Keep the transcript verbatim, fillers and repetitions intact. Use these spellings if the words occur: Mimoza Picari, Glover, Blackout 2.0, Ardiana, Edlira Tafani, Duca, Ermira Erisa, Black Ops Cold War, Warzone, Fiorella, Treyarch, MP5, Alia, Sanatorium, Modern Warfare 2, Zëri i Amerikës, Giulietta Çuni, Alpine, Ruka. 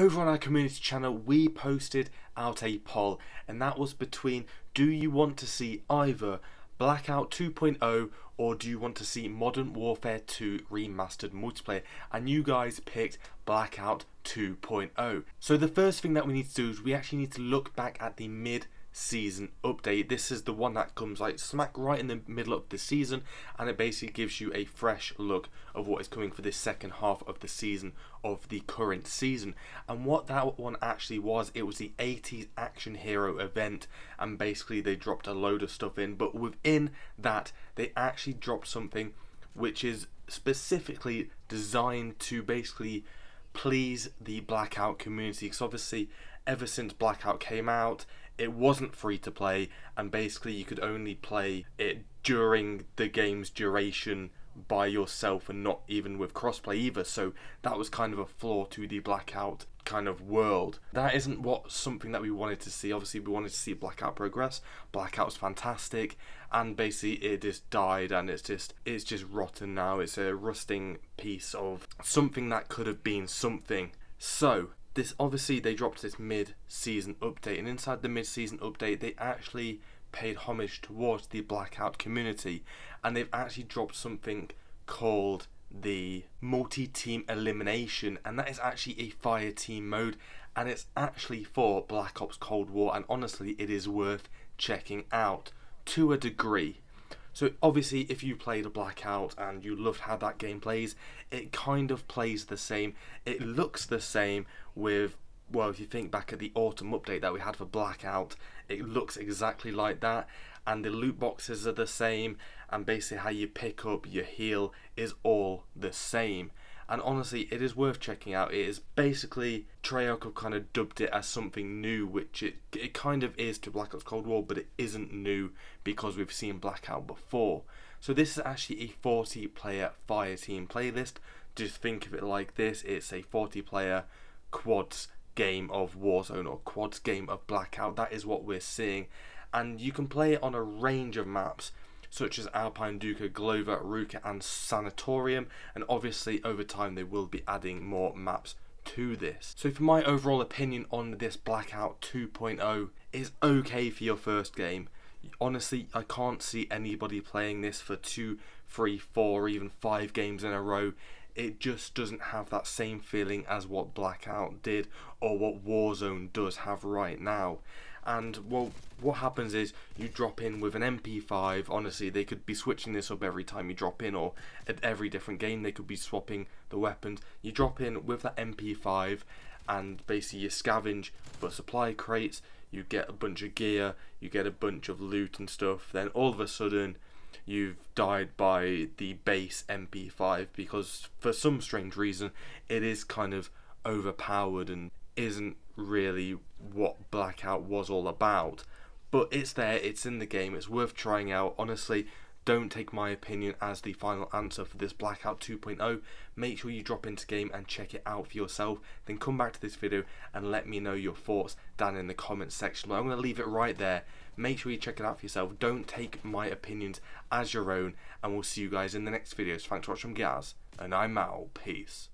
over on our community channel, we posted out a poll, and that was between, do you want to see either Blackout two point oh or do you want to see Modern Warfare two Remastered Multiplayer? And you guys picked Blackout two point oh. So the first thing that we need to do is we actually need to look back at the mid season update. This is the one that comes like smack right in the middle of the season, and it basically gives you a fresh look of what is coming for this second half of the season of the current season. And what that one actually was, it was the eighties action hero event, and basically they dropped a load of stuff in, but within that they actually dropped something which is specifically designed to basically please the Blackout community, because obviously ever since Blackout came out it wasn't free to play, and basically you could only play it during the game's duration by yourself and not even with crossplay either. So that was kind of a flaw to the Blackout kind of world. That isn't what something that we wanted to see. Obviously we wanted to see Blackout progress. Blackout's fantastic, and basically it just died, and it's just it's just rotten now. It's a rusting piece of something that could have been something. So this, obviously they dropped this mid-season update, and inside the mid-season update they actually paid homage towards the Blackout community, and they've actually dropped something called the multi-team elimination, and that is actually a fire team mode, and it's actually for Black Ops Cold War, and honestly it is worth checking out to a degree. So obviously if you played a Blackout and you loved how that game plays, it kind of plays the same, it looks the same with, well, if you think back at the autumn update that we had for Blackout, it looks exactly like that, and the loot boxes are the same, and basically how you pick up your heal is all the same. And honestly it is worth checking out. It is basically, Treyarch have kind of dubbed it as something new, which it, it kind of is to Black Ops Cold War, but it isn't new because we've seen Blackout before. So this is actually a forty player fire team playlist. Just think of it like this, it's a forty player quads game of Warzone or quads game of Blackout. That is what we're seeing, and you can play it on a range of maps such as Alpine, Duca, Glover, Ruka and Sanatorium, and obviously over time they will be adding more maps to this. So for my overall opinion on this, Blackout two point oh is okay for your first game. Honestly, I can't see anybody playing this for two, three, four, even five games in a row. It just doesn't have that same feeling as what Blackout did or what Warzone does have right now. And well, what happens is you drop in with an M P five. Honestly, they could be switching this up every time you drop in, or at every different game they could be swapping the weapons. You drop in with that M P five and basically you scavenge for supply crates, you get a bunch of gear, you get a bunch of loot and stuff, then all of a sudden you've died by the base M P five because for some strange reason it is kind of overpowered and isn't really what Blackout was all about. But it's there, it's in the game, it's worth trying out. Honestly, don't take my opinion as the final answer for this Blackout two point oh. Make sure you drop into game and check it out for yourself, then come back to this video and let me know your thoughts down in the comments section. But I'm going to leave it right there. Make sure you check it out for yourself, don't take my opinions as your own, and we'll see you guys in the next videos. Thanks for watching, guys, and I'm out. Peace.